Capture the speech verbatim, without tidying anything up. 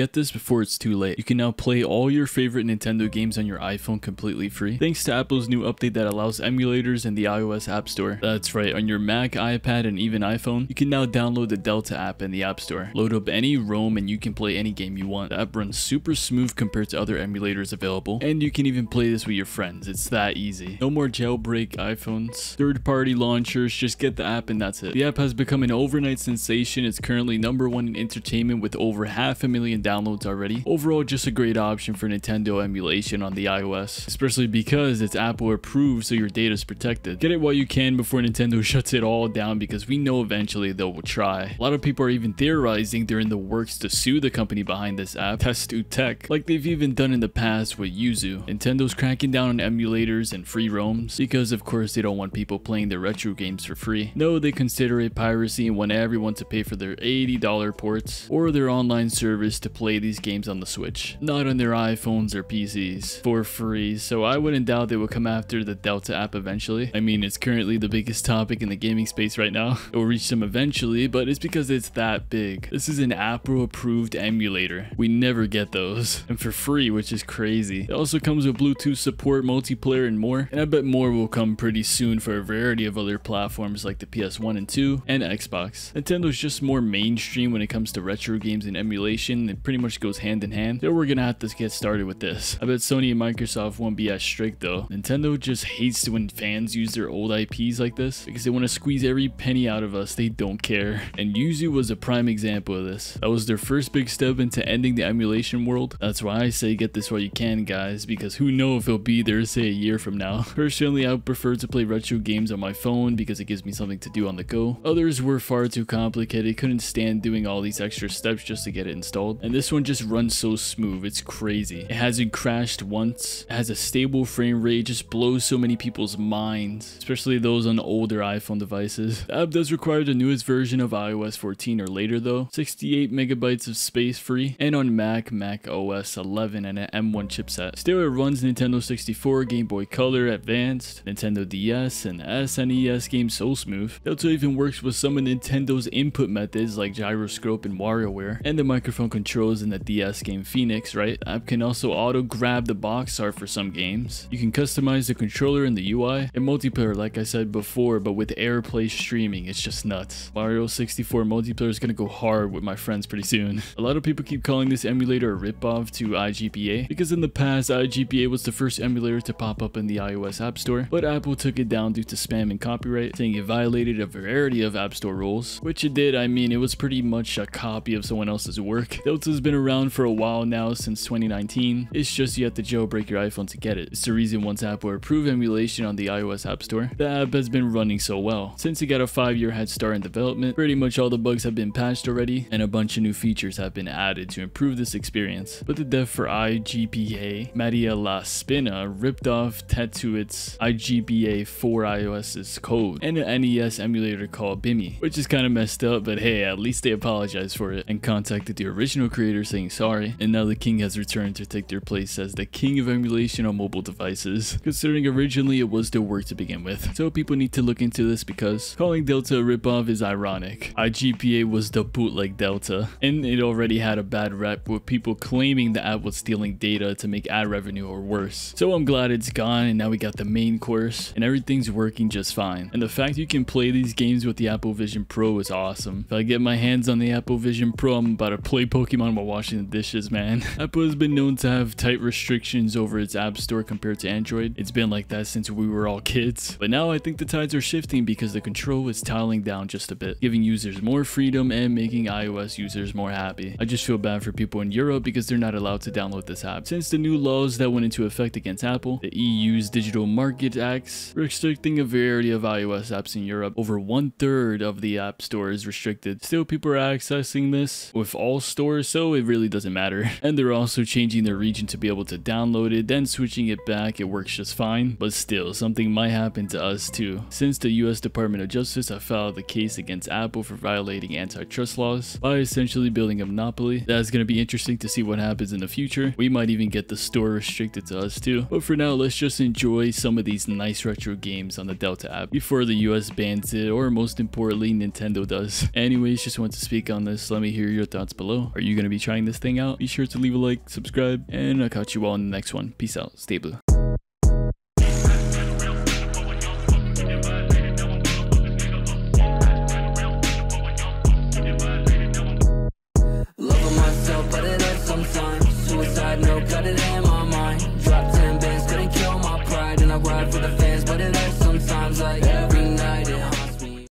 Get this before it's too late. You can now play all your favorite Nintendo games on your iPhone completely free, thanks to Apple's new update that allows emulators in the iOS App Store. That's right, on your Mac, iPad, and even iPhone, you can now download the Delta app in the App Store. Load up any ROM and you can play any game you want. The app runs super smooth compared to other emulators available, and you can even play this with your friends. It's that easy. No more jailbreak iPhones, third-party launchers, just get the app and that's it. The app has become an overnight sensation. It's currently number one in entertainment with over half a million downloads already. Overall, just a great option for Nintendo emulation on the iOS, especially because it's Apple approved, so your data is protected. Get it while you can before Nintendo shuts it all down, because we know eventually they will try. A lot of people are even theorizing they're in the works to sue the company behind this app, Testutech, like they've even done in the past with Yuzu. Nintendo's cracking down on emulators and free ROMs because of course they don't want people playing their retro games for free. No, they consider it piracy and want everyone to pay for their eighty dollar ports or their online service to play these games on the Switch, not on their iPhones or P Cs for free. So I wouldn't doubt they will come after the Delta app eventually. I mean, it's currently the biggest topic in the gaming space right now. It will reach them eventually, but it's because it's that big. This is an Apple approved emulator. We never get those, and for free, which is crazy. It also comes with Bluetooth support, multiplayer, and more, and I bet more will come pretty soon for a variety of other platforms like the P S one and two and Xbox. Nintendo's just more mainstream when it comes to retro games and emulation. It pretty much goes hand in hand, so we're gonna have to get started with this. I bet Sony and Microsoft won't be as strict though. Nintendo just hates when fans use their old I Ps like this because they want to squeeze every penny out of us. They don't care, and Yuzu was a prime example of this. That was their first big step into ending the emulation world. That's why I say get this while you can, guys, because who knows if it'll be there say a year from now. Personally, I would prefer to play retro games on my phone because it gives me something to do on the go. Others were far too complicated. Couldn't stand doing all these extra steps just to get it installed, and this one just runs so smooth. It's crazy. It hasn't crashed once. It has a stable frame rate. It just blows so many people's minds, especially those on older iPhone devices. The app does require the newest version of i O S fourteen or later though. sixty-eight megabytes of space free, and on Mac, Mac O S eleven and an M one chipset. Still, it runs Nintendo sixty-four, Game Boy Color, Advanced, Nintendo D S, and S N E S games so smooth. Delta even works with some of Nintendo's input methods like gyroscope and WarioWare, and the microphone controls in the D S game Phoenix, right? The app can also auto grab the box art for some games. You can customize the controller and the U I, and multiplayer like I said before, but with AirPlay streaming, it's just nuts. Mario sixty-four multiplayer is gonna go hard with my friends pretty soon. A lot of people keep calling this emulator a ripoff to I G P A because in the past, I G P A was the first emulator to pop up in the iOS App Store, but Apple took it down due to spam and copyright, saying it violated a variety of App Store rules, which it did. I mean, it was pretty much a copy of someone else's work. Delta's been around for a while now, since twenty nineteen. It's just you have to jailbreak your iPhone to get it. It's the reason once Apple approved emulation on the iOS App Store, the app has been running so well. Since it got a five year head start in development, pretty much all the bugs have been patched already, and a bunch of new features have been added to improve this experience. But the dev for I G P A, Maria La Spina, ripped off Testutech's I G P A for iOS's code and an N E S emulator called B I M I, which is kind of messed up, but hey, at least they apologized for it and contacted the original creator saying sorry. And now the king has returned to take their place as the king of emulation on mobile devices, considering originally it was their work to begin with. So people need to look into this because calling Delta a ripoff is ironic. I G P A was the bootleg Delta, and it already had a bad rep with people claiming the app was stealing data to make ad revenue or worse. So I'm glad it's gone, and now we got the main course and everything's working just fine. And the fact you can play these games with the Apple Vision Pro is awesome. If I get my hands on the Apple Vision Pro, I'm about to play Pokemon while washing the dishes, man. Apple has been known to have tight restrictions over its App Store compared to Android. It's been like that since we were all kids, but now I think the tides are shifting because the control is tiling down just a bit, giving users more freedom and making iOS users more happy. I just feel bad for people in Europe because they're not allowed to download this app since the new laws that went into effect against Apple. The E U's Digital Market Acts restricting a variety of iOS apps in Europe. Over one third of the app store is restricted. Still, people are accessing this with all stores, so it really doesn't matter. And they're also changing their region to be able to download it, then switching it back. It works just fine, but still, something might happen to us too, since the U S Department of Justice have filed a case against Apple for violating antitrust laws by essentially building a monopoly. That's going to be interesting to see what happens in the future. We might even get the store restricted to us too. But for now, let's just enjoy some of these nice retro games on the Delta app before the U S bans it, or most importantly, Nintendo does. Anyways, just want to speak on this. Let me hear your thoughts below. Are you going to be trying this thing out. Be sure to leave a like, subscribe, and I'll catch you all in the next one. Peace out. Stay blue.